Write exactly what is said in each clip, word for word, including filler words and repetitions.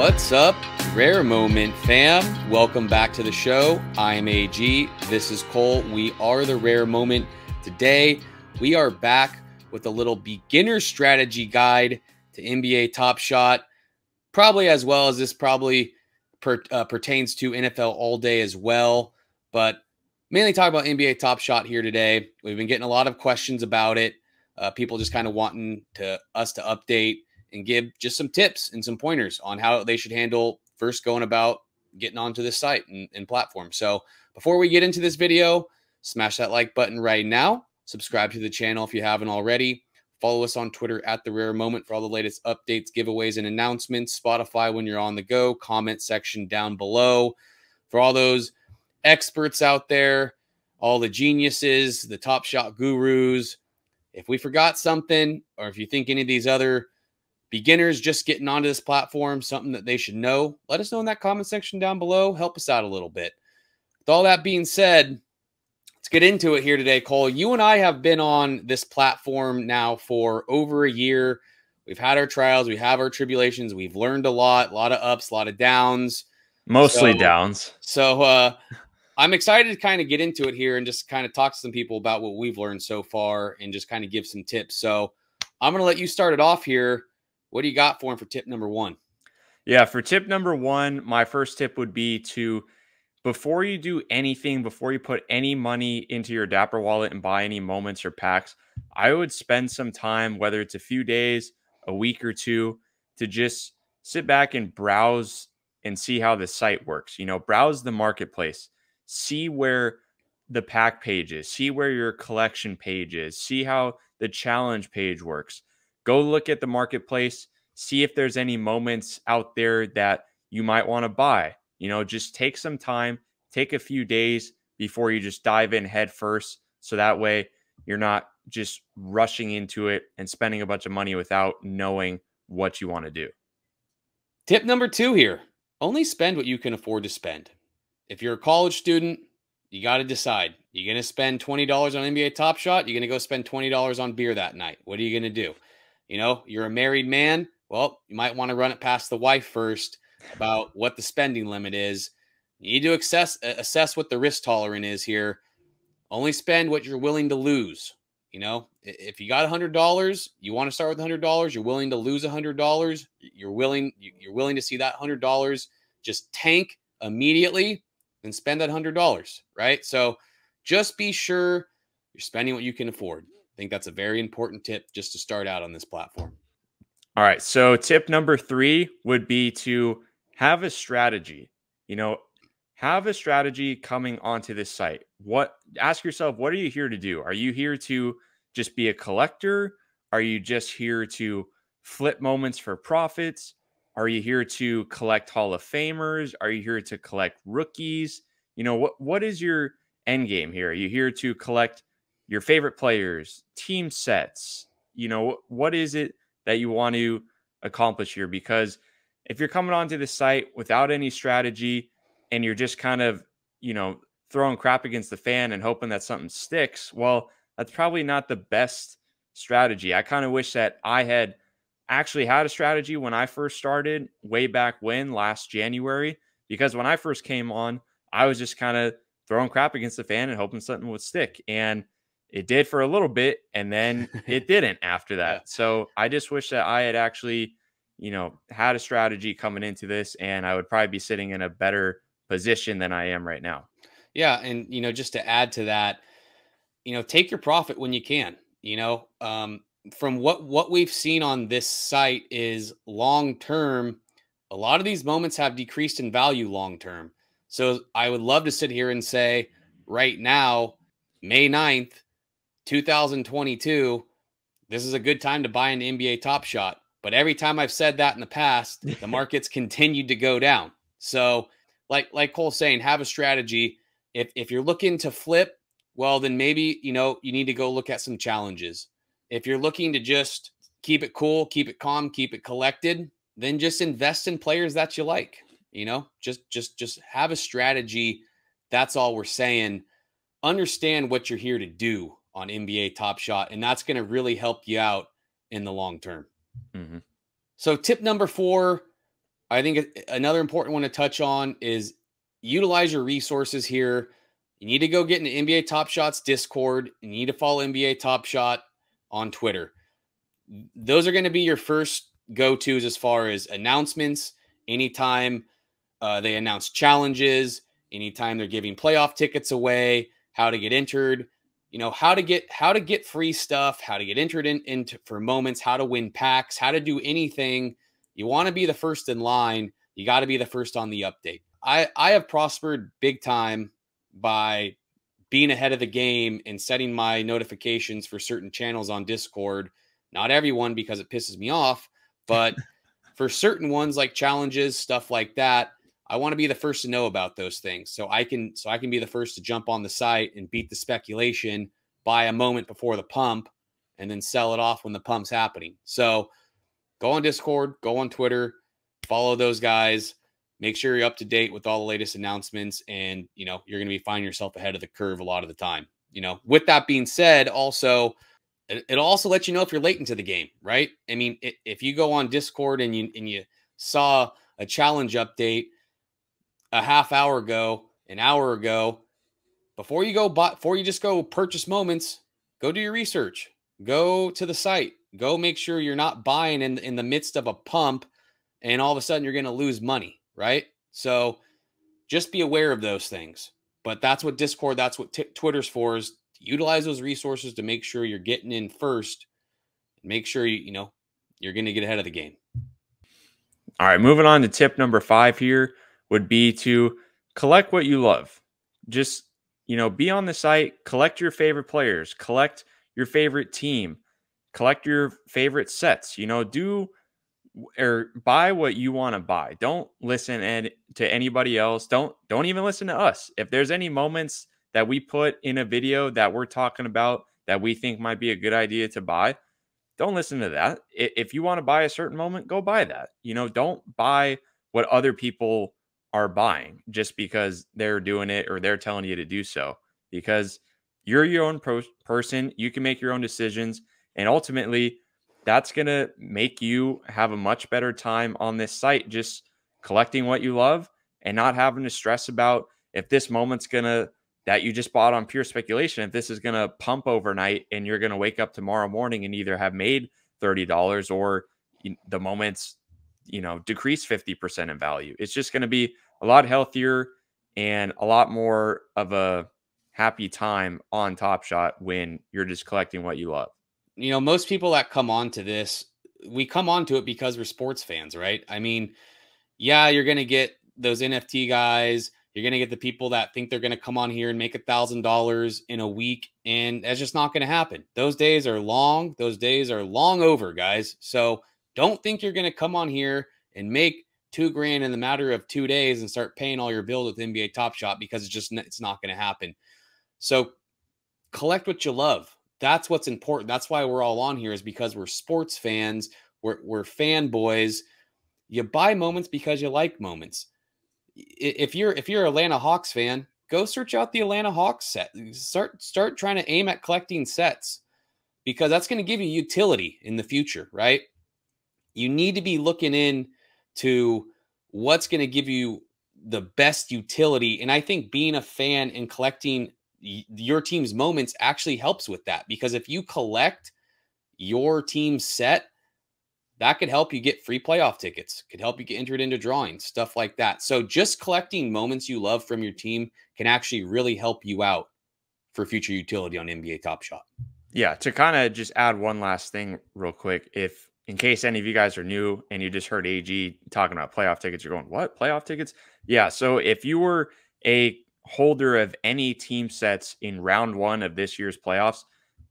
What's up, Rare Moment fam? Welcome back to the show. I am A G. This is Cole. We are the Rare Moment. Today, we are back with a little beginner strategy guide to N B A Top Shot, probably as well as this probably per, uh, pertains to N F L All Day as well, but mainly talk about N B A Top Shot here today. We've been getting a lot of questions about it. Uh, people just kind of wanting to us to update and give just some tips and some pointers on how they should handle first going about getting onto this site and, and platform. So before we get into this video, smash that like button right now. Subscribe to the channel if you haven't already. Follow us on Twitter at The Rare Moment for all the latest updates, giveaways, and announcements. Spotify when you're on the go. Comment section down below. For all those experts out there, all the geniuses, the Top Shot gurus, if we forgot something or if you think any of these other beginners just getting onto this platform, something that they should know, let us know in that comment section down below. Help us out a little bit. With all that being said, let's get into it here today, Cole. You and I have been on this platform now for over a year. We've had our trials. We have our tribulations. We've learned a lot, a lot of ups, a lot of downs. Mostly so, downs. So uh, I'm excited to kind of get into it here and just kind of talk to some people about what we've learned so far and just kind of give some tips. So I'm going to let you start it off here. What do you got for him for tip number one? Yeah, for tip number one, my first tip would be to, before you do anything, before you put any money into your Dapper wallet and buy any moments or packs, I would spend some time, whether it's a few days, a week or two, to just sit back and browse and see how the site works. You know, browse the marketplace, see where the pack page is, see where your collection page is, see how the challenge page works. Go look at the marketplace, see if there's any moments out there that you might want to buy. You know, just take some time, take a few days before you just dive in head first. So that way you're not just rushing into it and spending a bunch of money without knowing what you want to do. Tip number two here, only spend what you can afford to spend. If you're a college student, you got to decide. You're going to spend twenty dollars on N B A Top Shot. You're going to go spend twenty dollars on beer that night. What are you going to do? You know, you're a married man. Well, you might want to run it past the wife first about what the spending limit is. You need to assess, assess what the risk tolerance is here. Only spend what you're willing to lose. You know, if you got one hundred dollars, you want to start with one hundred dollars. You're willing to lose one hundred dollars. You're willing, you're willing to see that one hundred dollars just tank immediately and spend that one hundred dollars, right? So just be sure you're spending what you can afford. I think that's a very important tip just to start out on this platform. All right. So tip number three would be to have a strategy. You know, have a strategy coming onto this site. What, ask yourself, what are you here to do? Are you here to just be a collector? Are you just here to flip moments for profits? Are you here to collect Hall of Famers? Are you here to collect rookies? You know, what, what is your end game here? Are you here to collect your favorite players, team sets? You know, what is it that you want to accomplish here? Because if you're coming onto the site without any strategy and you're just kind of, you know, throwing crap against the fan and hoping that something sticks, well, that's probably not the best strategy. I kind of wish that I had actually had a strategy when I first started way back when, last January, because when I first came on, I was just kind of throwing crap against the fan and hoping something would stick. And it did for a little bit, and then it didn't after that. Yeah. So I just wish that I had actually, you know, had a strategy coming into this, and I would probably be sitting in a better position than I am right now. Yeah. And, you know, just to add to that, you know, take your profit when you can. You know, um, from what, what we've seen on this site is long-term, a lot of these moments have decreased in value long-term. So I would love to sit here and say right now, May ninth, two thousand twenty-two, this is a good time to buy an N B A Top Shot. But every time I've said that in the past, the market's continued to go down. So like, like Cole's saying, have a strategy. If, if you're looking to flip, well, then maybe, you know, you need to go look at some challenges. If you're looking to just keep it cool, keep it calm, keep it collected, then just invest in players that you like, you know, just, just, just have a strategy. That's all we're saying. Understand what you're here to do on N B A Top Shot, and that's going to really help you out in the long term. Mm-hmm. So tip number four, I think another important one to touch on is utilize your resources here. You need to go get into N B A Top Shot's Discord. You need to follow N B A Top Shot on Twitter. Those are going to be your first go-tos as far as announcements. Anytime uh, they announce challenges, anytime they're giving playoff tickets away, how to get entered, you know, how to get how to get free stuff, how to get entered in, in for moments, how to win packs, how to do anything. You want to be the first in line. You got to be the first on the update. I, I have prospered big time by being ahead of the game and setting my notifications for certain channels on Discord. Not everyone, because it pisses me off, but for certain ones like challenges, stuff like that, I want to be the first to know about those things. So I can, so I can be the first to jump on the site and beat the speculation by a moment before the pump and then sell it off when the pump's happening. So go on Discord, go on Twitter, follow those guys. Make sure you're up to date with all the latest announcements, and, you know, you're going to be finding yourself ahead of the curve a lot of the time. You know, with that being said, also, it'll also let you know if you're late into the game, right? I mean, if you go on Discord and you, and you saw a challenge update a half hour ago, an hour ago, before you go buy, before you just go purchase moments, go do your research, go to the site, go make sure you're not buying in, in the midst of a pump and all of a sudden you're going to lose money. Right? So just be aware of those things. But that's what Discord, that's what Twitter's for, is utilize those resources to make sure you're getting in first. Make sure, you, you know, you're going to get ahead of the game. All right, moving on to tip number five here would be to collect what you love. Just, you know, be on the site, collect your favorite players, collect your favorite team, collect your favorite sets, you know, do or buy what you want to buy. Don't listen and to anybody else. Don't, don't even listen to us. If there's any moments that we put in a video that we're talking about that we think might be a good idea to buy, don't listen to that. If you want to buy a certain moment, go buy that. You know, don't buy what other people are buying just because they're doing it or they're telling you to do so, because you're your own person. You can make your own decisions. And ultimately, that's going to make you have a much better time on this site, just collecting what you love and not having to stress about if this moment's going to, that you just bought on pure speculation, if this is going to pump overnight and you're going to wake up tomorrow morning and either have made thirty dollars or the moment's, you know, decrease fifty percent in value. It's just going to be a lot healthier and a lot more of a happy time on Top Shot when you're just collecting what you love. You know, most people that come on to this, we come on to it because we're sports fans, right? I mean, yeah, you're going to get those N F T guys. You're going to get the people that think they're going to come on here and make a thousand dollars in a week. And that's just not going to happen. Those days are long. Those days are long over, guys. So don't think you're going to come on here and make two grand in the matter of two days and start paying all your bills with N B A Top Shot, because it's just, it's not going to happen. So collect what you love. That's what's important. That's why we're all on here, is because we're sports fans. We're, we're fanboys. You buy moments because you like moments. If you're, if you're an Atlanta Hawks fan, go search out the Atlanta Hawks set. Start, start trying to aim at collecting sets, because that's going to give you utility in the future, right? You need to be looking in to what's going to give you the best utility. And I think being a fan and collecting your team's moments actually helps with that, because if you collect your team's set, that could help you get free playoff tickets, could help you get entered into drawings, stuff like that. So just collecting moments you love from your team can actually really help you out for future utility on N B A Top Shot. Yeah. To kind of just add one last thing real quick, if in case any of you guys are new and you just heard A G talking about playoff tickets, you're going, what, playoff tickets? Yeah. So if you were a holder of any team sets in round one of this year's playoffs,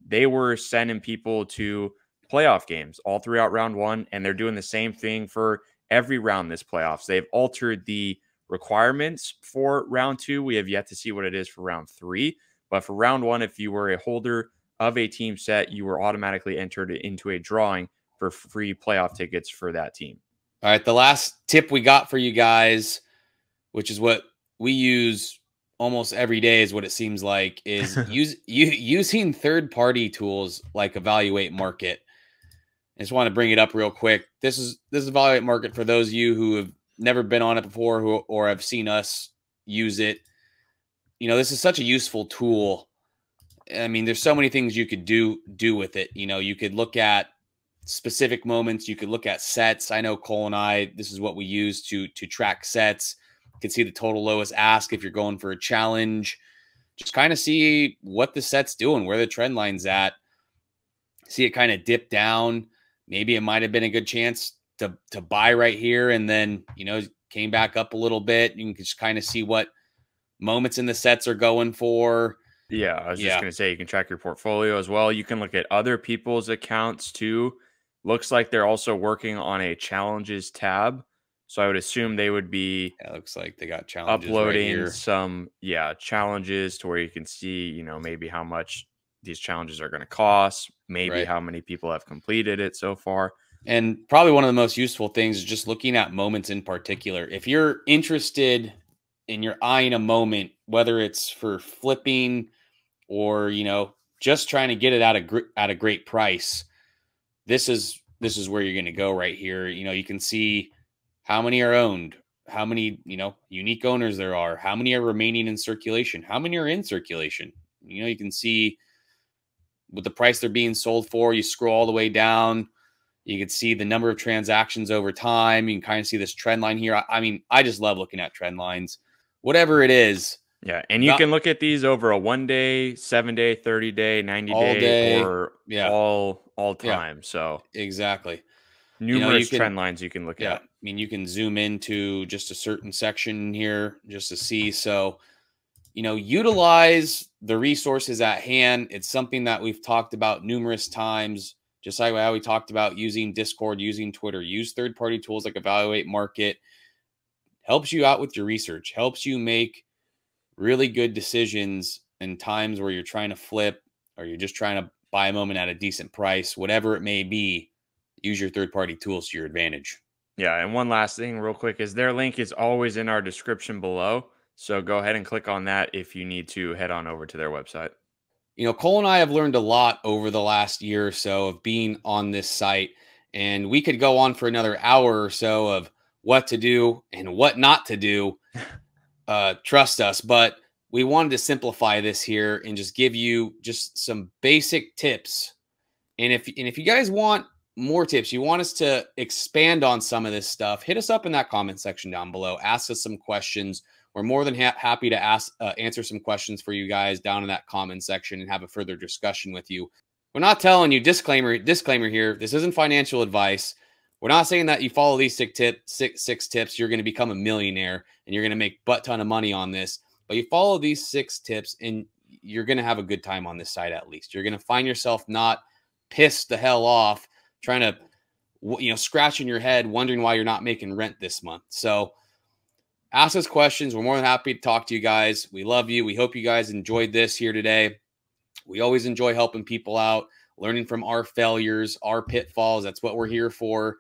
they were sending people to playoff games all throughout round one, and they're doing the same thing for every round this playoffs. They've altered the requirements for round two. We have yet to see what it is for round three, but for round one, if you were a holder of a team set, you were automatically entered into a drawing for free playoff tickets for that team. All right, the last tip we got for you guys, which is what we use almost every day, is what it seems like, is use you using third-party tools like Evaluate Market. I just want to bring it up real quick. This is this is Evaluate Market for those of you who have never been on it before who or have seen us use it, you know, this is such a useful tool. I mean, there's so many things you could do do with it. You know, you could look at specific moments. You could look at sets. I know Cole and I, this is what we use to to track sets. You can see the total lowest ask if you're going for a challenge. Just kind of see what the set's doing, where the trend line's at. See it kind of dip down. Maybe it might have been a good chance to to buy right here, and then, you know, came back up a little bit. You can just kind of see what moments in the sets are going for. Yeah, I was yeah. just going to say, you can track your portfolio as well. You can look at other people's accounts too. Looks like they're also working on a challenges tab. So I would assume they would be yeah, it looks like they got challenges uploading right some yeah, challenges to where you can see, you know, maybe how much these challenges are going to cost, maybe right. how many people have completed it so far. And probably one of the most useful things is just looking at moments in particular. If you're interested and you're eyeing a moment, whether it's for flipping or, you know, just trying to get it at a, at a great price, this is, this is where you're going to go right here. You know, you can see how many are owned, how many, you know, unique owners there are, how many are remaining in circulation, how many are in circulation. You know, you can see with the price they're being sold for. You scroll all the way down. You can see the number of transactions over time. You can kind of see this trend line here. I, I mean, I just love looking at trend lines, whatever it is. Yeah, and you Not, can look at these over a one-day, seven-day, thirty-day, ninety-day, day, or yeah. all all time. Yeah. So exactly, numerous you know, you trend can, lines you can look yeah. at. I mean, you can zoom into just a certain section here just to see. So, you know, utilize the resources at hand. It's something that we've talked about numerous times. Just like how we talked about using Discord, using Twitter, use third-party tools like Evaluate Market. Helps you out with your research. Helps you make really good decisions in times where you're trying to flip or you're just trying to buy a moment at a decent price, whatever it may be. Use your third-party tools to your advantage. Yeah, and one last thing real quick is their link is always in our description below. So go ahead and click on that if you need to head on over to their website. You know, Cole and I have learned a lot over the last year or so of being on this site, and we could go on for another hour or so of what to do and what not to do. Uh, trust us, but we wanted to simplify this here and just give you just some basic tips. And if, and if you guys want more tips, you want us to expand on some of this stuff, hit us up in that comment section down below. Ask us some questions. We're more than ha happy to ask, uh, answer some questions for you guys down in that comment section and have a further discussion with you. We're not telling you, disclaimer, disclaimer here, this isn't financial advice. We're not saying that you follow these six, tip, six, six tips, you're going to become a millionaire and you're going to make butt ton of money on this. But you follow these six tips and you're going to have a good time on this site at least. You're going to find yourself not pissed the hell off, trying to, you know, scratching your head, wondering why you're not making rent this month. So ask us questions. We're more than happy to talk to you guys. We love you. We hope you guys enjoyed this here today. We always enjoy helping people out. Learning from our failures, our pitfalls. That's what we're here for.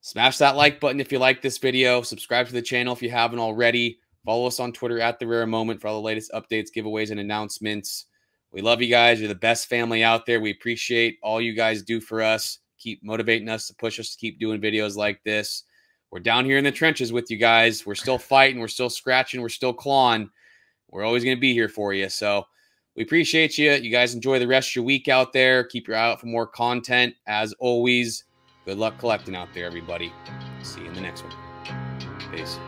Smash that like button if you like this video. Subscribe to the channel if you haven't already. Follow us on Twitter at The Rare Moment for all the latest updates, giveaways, and announcements. We love you guys. You're the best family out there. We appreciate all you guys do for us. Keep motivating us to push us to keep doing videos like this. We're down here in the trenches with you guys. We're still fighting. We're still scratching. We're still clawing. We're always going to be here for you. So we appreciate you. You guys enjoy the rest of your week out there. Keep your eye out for more content. As always, good luck collecting out there, everybody. See you in the next one. Peace.